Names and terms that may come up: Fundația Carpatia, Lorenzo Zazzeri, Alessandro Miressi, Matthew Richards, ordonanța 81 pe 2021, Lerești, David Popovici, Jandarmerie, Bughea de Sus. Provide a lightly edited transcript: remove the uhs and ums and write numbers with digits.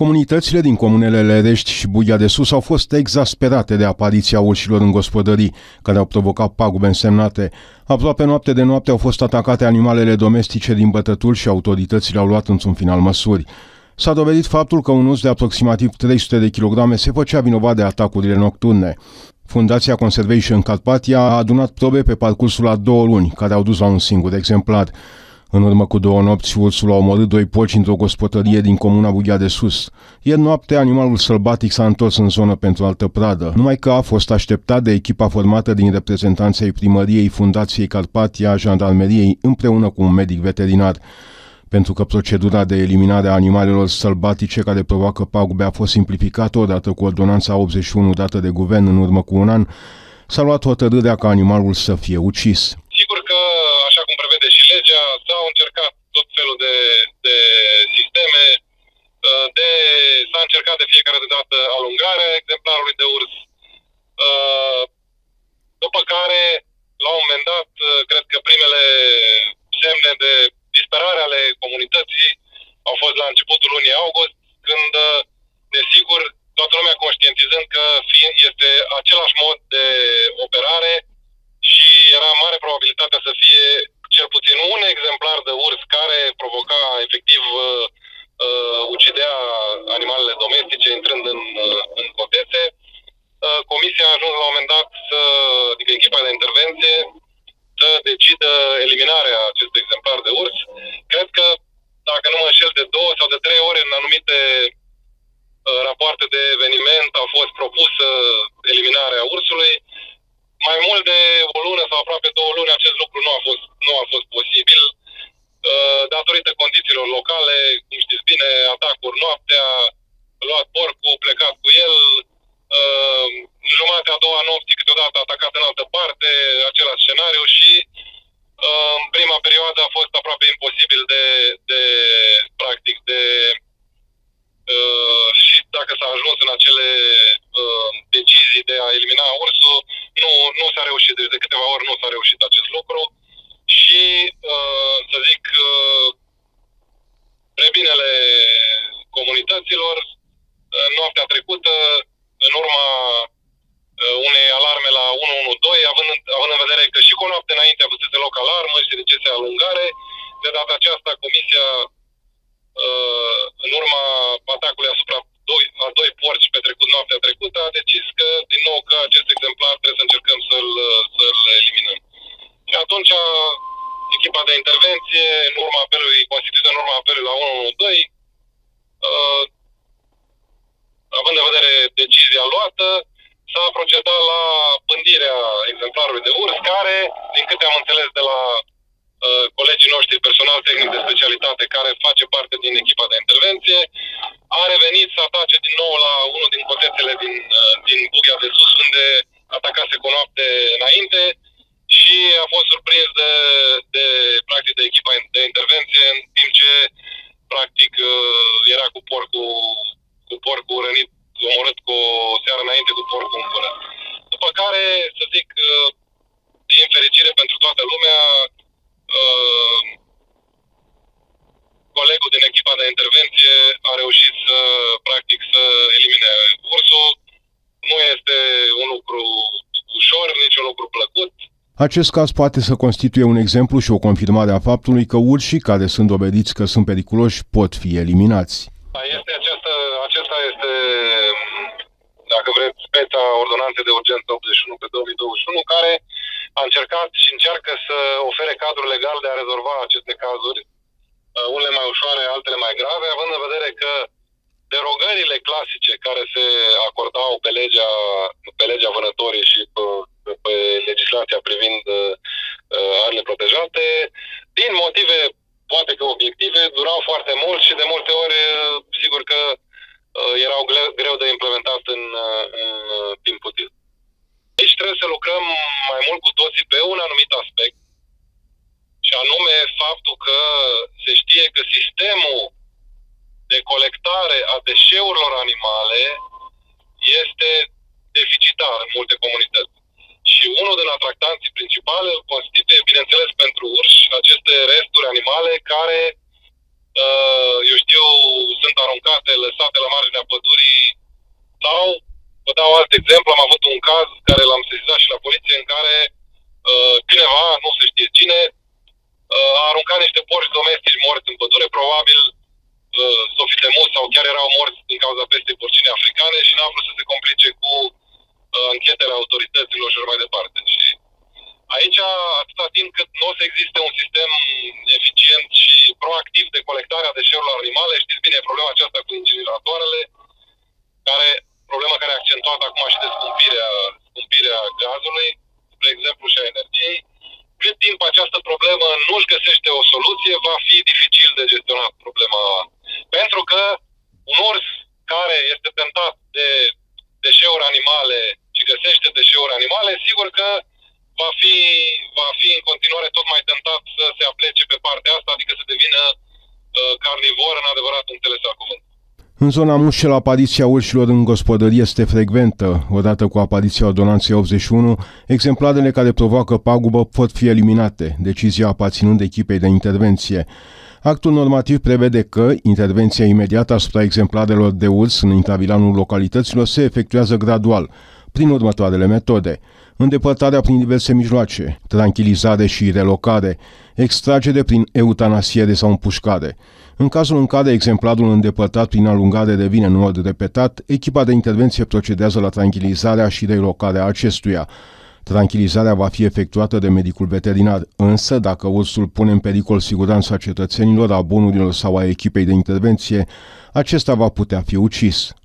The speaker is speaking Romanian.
Comunitățile din comunele Lerești și Bughea de Sus au fost exasperate de apariția urșilor în gospodării, care au provocat pagube însemnate. Aproape noapte de noapte au fost atacate animalele domestice din bătături și autoritățile au luat într-un final măsuri. S-a dovedit faptul că un urs de aproximativ 300 de kilograme se făcea vinovat de atacurile nocturne. Fundația Carpatia a adunat probe pe parcursul a 2 luni, care au dus la un singur exemplar. În urmă cu 2 nopți, ursul a omorât 2 porci într-o gospodărie din comuna Bughea de Sus. Ieri noapte, animalul sălbatic s-a întors în zonă pentru altă pradă, numai că a fost așteptat de echipa formată din reprezentanții primăriei, Fundației Carpatia, Jandarmeriei, împreună cu un medic veterinar. Pentru că procedura de eliminare a animalelor sălbatice care provoacă pagube a fost simplificată odată cu ordonanța 81 dată de guvern în urmă cu 1 an, s-a luat hotărârea ca animalul să fie ucis. Sigur că, așa cum prevede și legea, s-au încercat tot felul de sisteme, s-a încercat de fiecare dată alungarea exemplarului de urs, după care, la un moment dat, cred că primele semne de disperare ale comunității au fost la începutul lunii august, când, desigur, toată lumea conștientizând că este același mod de operare și era mare probabilitatea să fie cel puțin un exemplar de urs care provoca, efectiv, ucidea animalele domestice intrând în cotețe. Comisia a ajuns la un moment dat, adică echipa de intervenție, să decidă eliminarea acestui exemplar de urs. Cred că, dacă nu mă înșel, de 2 sau de 3 ori în anumite rapoarte de eveniment a fost propusă eliminarea ursului. Mai mult de 1 lună sau aproape 2 luni acest lucru nu a fost posibil datorită condițiilor locale, cum știți bine, atacuri noaptea, luat porcul, plecat cu el, jumatea a 2-a nopții câteodată atacat în altă parte, același scenariu și în prima perioadă a fost aproape imposibil și dacă s-a ajuns în acele decizii de a elimina ursul, nu s-a reușit, deci de câteva ori nu s-a reușit acest lucru și, să zic, spre binele comunităților, noaptea trecută, în urma unei alarme la 112, având în vedere că și cu o noapte înainte avusese loc alarmă și se necese alungare, de data aceasta comisia, în urma atacului asupra a 2 porci petrecut noaptea trecută, a decis că, din nou, că acest exemplar trebuie să încercăm să-l eliminăm. Și atunci echipa de intervenție, în urma apelului, constituită în urma apelului la 112, având în vedere decizia luată, s-a procedat la pândirea exemplarului de urs, care, din câte am înțeles de la colegii noștri, personal tehnic de specialitate, care face parte din echipa de intervenție, a revenit să atace din nou la unul din cotețele din Bughea de Sus, unde atacase cu noapte înainte și a fost surprins de echipa de intervenție, în timp ce, practic, era cu porcul rănit, omorât cu o seară înainte cu porcul în gură. După care, să zic, din fericire pentru toată lumea, colegul din echipa de intervenție a reușit să elimine ursul. Nu este un lucru ușor, nici un lucru plăcut. Acest caz poate să constituie un exemplu și o confirmare a faptului că urșii care sunt dovediți că sunt periculoși pot fi eliminați. Acesta este, dacă vreți, speța ordonanței de urgență 81 pe 2021, care a încercat și încearcă să ofere cadrul legal de a rezolva aceste cazuri, unele mai ușoare, altele mai grave, având în vedere că derogările clasice care se acordau pe legea vânătorii și pe legislația privind arele protejate, din motive poate că obiective, durau foarte mult și de multe ori, sigur că erau greu de implementat în timp util. Deci trebuie să lucrăm mai mult cu toții pe un anumit aspect, și anume faptul că se știe că sistemul de colectare a deșeurilor animale este deficitar în multe comunități. Și unul din atractanții principale îl constituie, bineînțeles, pentru urși aceste resturi animale care, eu știu, sunt aruncate, lăsate de la marginea pădurii sau, vă dau alt exemplu, am avut un caz care l-am sesizat și la poliție în care cineva, nu se știe cine, a aruncat niște porci domestici morți în pădure, probabil s-o fi temut sau chiar erau morți din cauza pestei porcine africane și n-a vrut să se complice cu anchetele autorităților și mai departe. Și aici, atâta timp cât nu o să existe un sistem eficient și proactiv de colectare a deșeurilor animale, știți bine, problema aceasta cu incineratoarele, problema care a accentuat acum și de scumpirea gazului, spre exemplu, și a energiei, cât timp această problemă nu își găsește o soluție, va fi dificil de gestionat problema. Pentru că un ors care este tentat de deșeuri animale și găsește deșeuri animale, sigur că va fi în continuare tot mai tentat să se aplece pe partea asta, adică să devină carnivor în adevăratul înțeles al cuvântului. În zona Mușcel, apariția urșilor în gospodărie este frecventă. Odată cu apariția ordonanței 81, exemplarele care provoacă pagubă pot fi eliminate, decizia aparținând echipei de intervenție. Actul normativ prevede că intervenția imediată asupra exemplarelor de urs în intravilanul localităților se efectuează gradual, prin următoarele metode: îndepărtarea prin diverse mijloace, tranquilizare și relocare, extragere prin eutanasiere sau împușcare. În cazul în care exemplarul îndepărtat prin alungare devine în mod repetat, echipa de intervenție procedează la tranquilizarea și relocarea acestuia. Tranquilizarea va fi efectuată de medicul veterinar, însă dacă ursul pune în pericol siguranța cetățenilor, a bunurilor sau a echipei de intervenție, acesta va putea fi ucis.